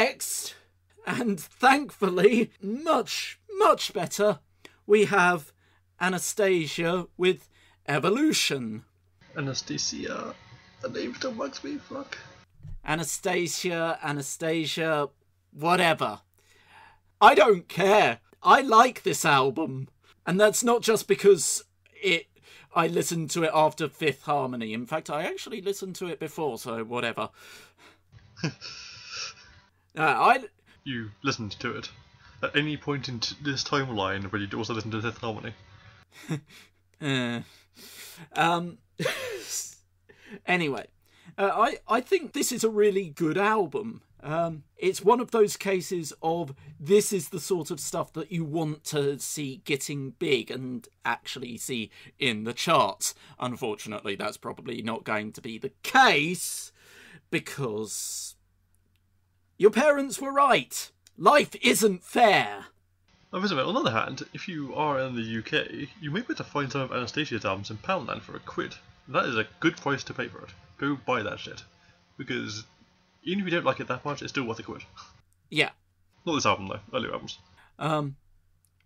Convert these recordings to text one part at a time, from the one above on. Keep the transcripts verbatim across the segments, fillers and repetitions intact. Next, and thankfully, much, much better, we have Anastacia with Evolution. Anastacia, the name still bugs me, fuck. Anastacia, Anastacia, whatever. I don't care. I like this album. And that's not just because it I listened to it after Fifth Harmony. In fact, I actually listened to it before, so whatever. uh, I You listened to it at any point in t this timeline when you also listened to Fifth Harmony. uh, um Anyway, uh, I I think this is a really good album. Um, it's one of those cases of this is the sort of stuff that you want to see getting big and actually see in the charts. Unfortunately, that's probably not going to be the case because your parents were right. Life isn't fair. Oh, wait a minute. On the other hand, if you are in the U K, you may be able to find some of Anastasia's albums in Poundland for a quid. That is a good price to pay for it. Go buy that shit. Because even if you don't like it that much, it's still worth a quid. Yeah. Not this album, though. Earlier albums. Um,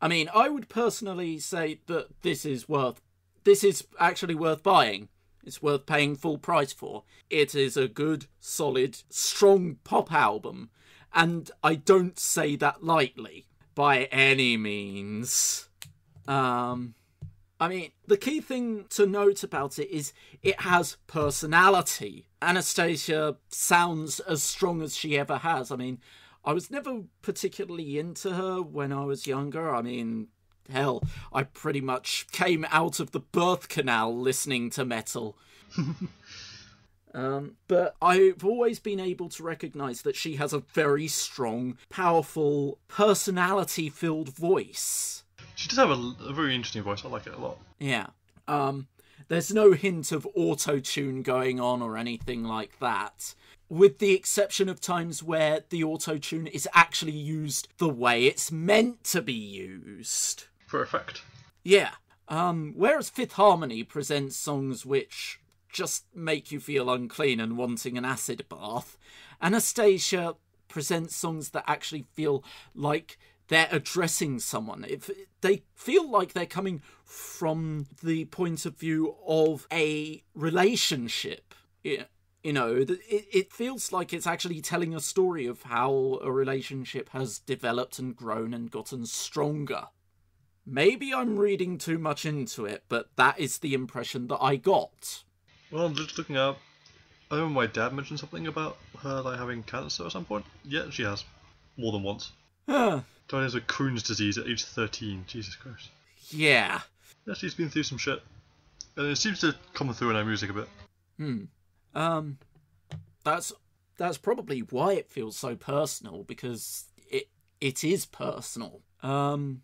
I mean, I would personally say that this is worth... This is actually worth buying. It's worth paying full price for. It is a good, solid, strong pop album. And I don't say that lightly. By any means. Um... I mean, the key thing to note about it is it has personality. Anastacia sounds as strong as she ever has. I mean, I was never particularly into her when I was younger. I mean, hell, I pretty much came out of the birth canal listening to metal. um, but I've always been able to recognise that she has a very strong, powerful, personality-filled voice. She does have a, a very interesting voice. I like it a lot. Yeah. Um, there's no hint of auto-tune going on or anything like that. With the exception of times where the auto-tune is actually used the way it's meant to be used. For effect. Yeah. Um, whereas Fifth Harmony presents songs which just make you feel unclean and wanting an acid bath, Anastacia presents songs that actually feel like they're addressing someone. If they feel like they're coming from the point of view of a relationship. It, you know, it, it feels like it's actually telling a story of how a relationship has developed and grown and gotten stronger. Maybe I'm reading too much into it, but that is the impression that I got. Well, I'm just looking up. I remember my dad mentioned something about her like having cancer at some point. Yeah, she has. More than once. Huh. Died of Crohn's disease at age thirteen. Jesus Christ. Yeah. Yeah, she's been through some shit. And it seems to come through in our music a bit. Hmm. Um, that's that's probably why it feels so personal, because it it is personal. Um,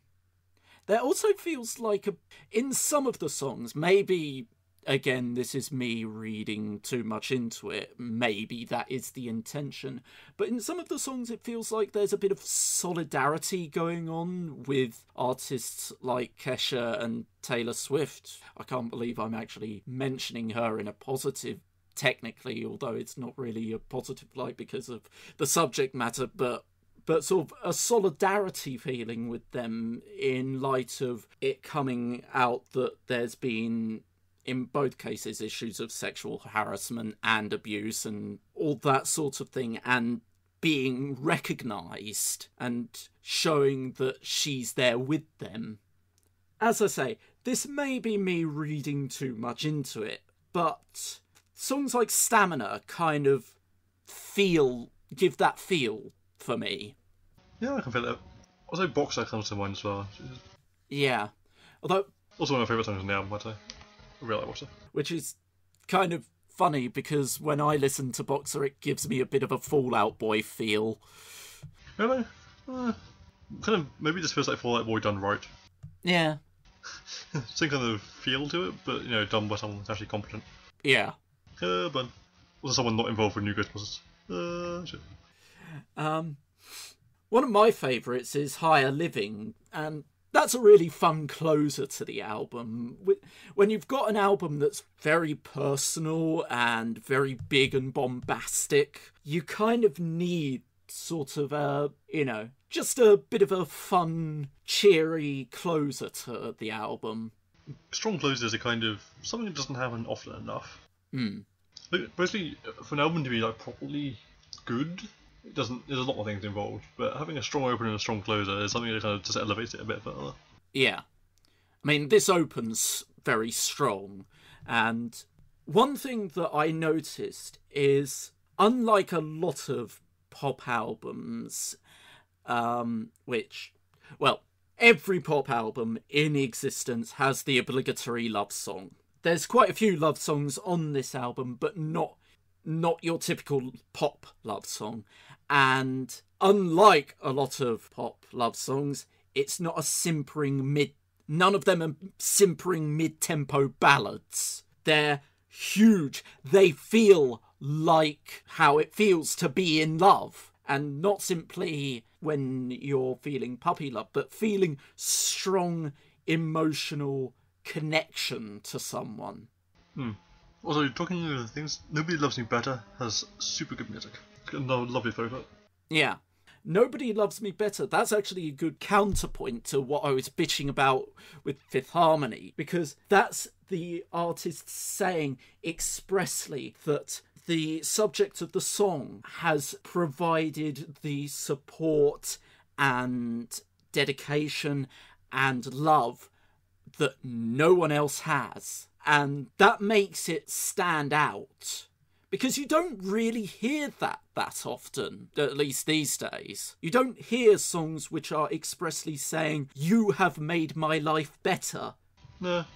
there also feels like, a, in some of the songs, maybe, again, this is me reading too much into it. Maybe that is the intention. But in some of the songs, it feels like there's a bit of solidarity going on with artists like Kesha and Taylor Swift. I can't believe I'm actually mentioning her in a positive, technically, although it's not really a positive light because of the subject matter, but but sort of a solidarity feeling with them in light of it coming out that there's been, in both cases, issues of sexual harassment and abuse and all that sort of thing, and being recognised and showing that she's there with them. As I say, this may be me reading too much into it, but songs like Stamina kind of feel, give that feel for me. Yeah, I can feel that. Also, Boxer comes to mind as well. Yeah. Although... Also one of my favourite songs in the album, I'd say. Really, Boxer. Which is kind of funny because when I listen to Boxer, it gives me a bit of a Fall Out Boy feel. Really? Uh, kind of, maybe this feels like Fall Out Boy done right. Yeah. Same kind of feel to it, but you know, done by someone that's actually competent. Yeah. Uh, but also someone not involved with new Ghostbusters. Uh, shit. Um, one of my favourites is Higher Living, and that's a really fun closer to the album. When you've got an album that's very personal and very big and bombastic, you kind of need sort of, uh, you know, just a bit of a fun, cheery closer to the album. Strong closers are kind of something that doesn't happen often enough. Mm. Like, basically, for an album to be like properly good, it doesn't. There's a lot of things involved, but having a strong opener and a strong closer is something that kind of just elevates it a bit further. Yeah, I mean, this opens very strong, and one thing that I noticed is, unlike a lot of pop albums, um, which, well, every pop album in existence has the obligatory love song. There's quite a few love songs on this album, but not not your typical pop love song. And unlike a lot of pop love songs, it's not a simpering mid... None of them are simpering mid-tempo ballads. They're huge. They feel like how it feels to be in love. And not simply when you're feeling puppy love, but feeling strong emotional connection to someone. Hmm. Also, talking of other things, Nobody Loves Me Better has super good music. No, lovely favourite. Yeah. Nobody Loves Me Better, that's actually a good counterpoint to what I was bitching about with Fifth Harmony, because that's the artist saying expressly that the subject of the song has provided the support and dedication and love that no one else has. And that makes it stand out, because you don't really hear that that often, at least these days. You don't hear songs which are expressly saying, you have made my life better. No,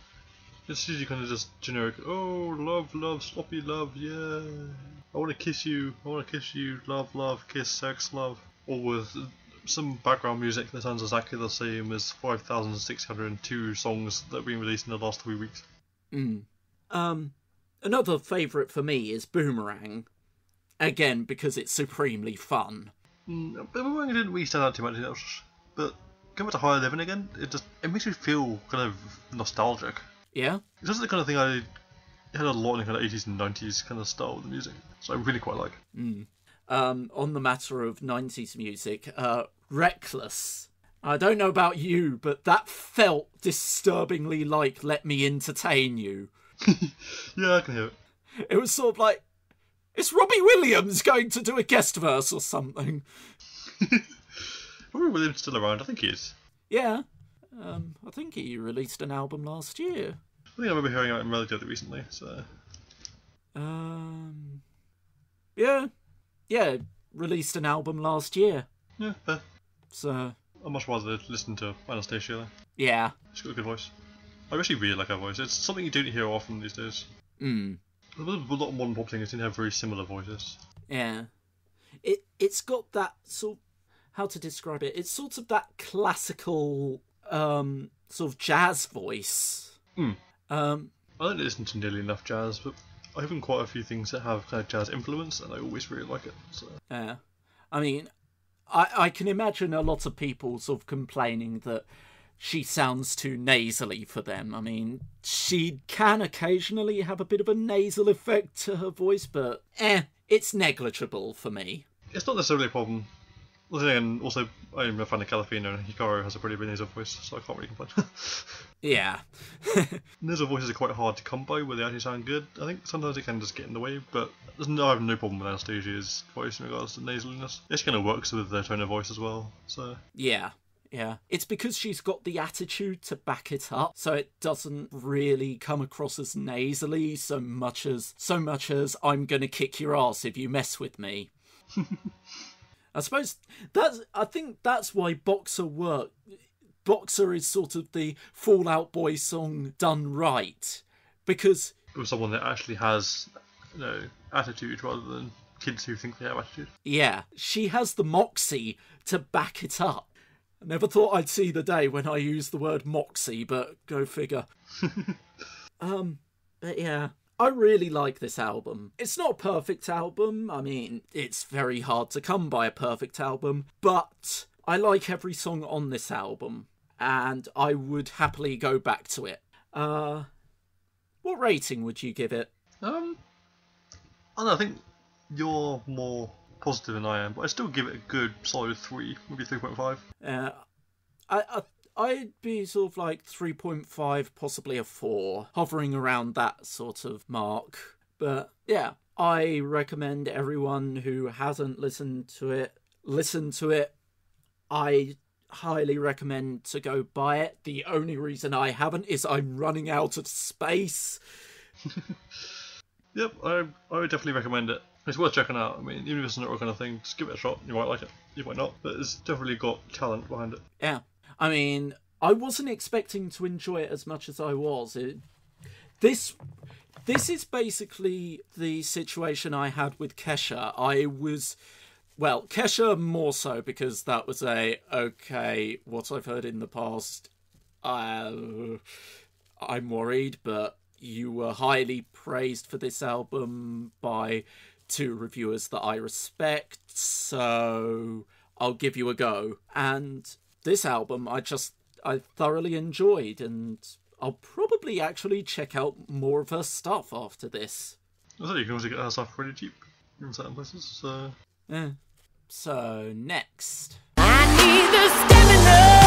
it's usually kind of just generic, oh, love, love, sloppy love, yeah. I want to kiss you, I want to kiss you, love, love, kiss, sex, love. Or with some background music that sounds exactly the same as five thousand six hundred two songs that have been released in the last three weeks. Mm. Um, another favourite for me is Boomerang, again because it's supremely fun. Mm, Boomerang didn't really stand out too much else, but coming to Higher Living again, it just it makes me feel kind of nostalgic. Yeah, it's just the kind of thing I had a lot in the kind of eighties and nineties kind of style of the music, so I really quite like. Mm. Um, on the matter of nineties music, uh, Reckless. I don't know about you, but that felt disturbingly like Let Me Entertain You. Yeah, I can hear it. It was sort of like, is Robbie Williams going to do a guest verse or something? Robbie Williams still around, I think he is. Yeah, um, I think he released an album last year. I think I remember hearing about him relatively recently, so... Um, yeah, yeah, released an album last year. Yeah, fair. So... I'd much rather listen to Anastacia though. Yeah. She's got a good voice. I actually really like her voice. It's something you don't hear often these days. Mm. A lot of modern pop singers didn't have very similar voices. Yeah. It, it's got that sort of, how to describe it? It's sort of that classical, um, sort of jazz voice. Mm. Um, I don't listen to nearly enough jazz, but I've done quite a few things that have kind of jazz influence, and I always really like it. So. Yeah. I mean... I, I can imagine a lot of people sort of complaining that she sounds too nasally for them. I mean, she can occasionally have a bit of a nasal effect to her voice, but eh, it's negligible for me. It's not necessarily a problem. And also, I'm a fan of Kalafina, and Hikaru has a pretty big nasal voice, so I can't really complain. Yeah. Nasal voices are quite hard to come by where they actually sound good. I think sometimes it can just get in the way, but no, I have no problem with Anastasia's voice in regards to nasaliness. It kind of works with their tone of voice as well, so... Yeah, yeah. It's because she's got the attitude to back it up, so it doesn't really come across as nasally so much as, so much as I'm gonna kick your ass if you mess with me. I suppose that's, I think that's why Boxer worked. Boxer is sort of the Fall Out Boy song done right, because... With someone that actually has, you know, attitude rather than kids who think they have attitude. Yeah, she has the moxie to back it up. I never thought I'd see the day when I used the word moxie, but go figure. um, but yeah. I really like this album. It's not a perfect album. I mean, it's very hard to come by a perfect album, but I like every song on this album, and I would happily go back to it. Uh, what rating would you give it? Um, I don't know, I think you're more positive than I am, but I still give it a good solid three, maybe three point five. Uh, I, I, I'd be sort of like three point five, possibly a four, hovering around that sort of mark. But yeah, I recommend everyone who hasn't listened to it, listen to it. I highly recommend to go buy it. The only reason I haven't is I'm running out of space. Yep, I, I would definitely recommend it. It's worth checking out. I mean, even if it's not that kind of thing, just give it a shot. You might like it, you might not, but it's definitely got talent behind it. Yeah, I mean, I wasn't expecting to enjoy it as much as I was. It, this this is basically the situation I had with Kesha. I was, well, Kesha more so, because that was a, okay, what I've heard in the past, uh, I'm worried, but you were highly praised for this album by two reviewers that I respect, so I'll give you a go. And this album I just I thoroughly enjoyed, and I'll probably actually check out more of her stuff after this. I thought you can also get her stuff pretty cheap in certain places, so yeah. So next, I need the stamina.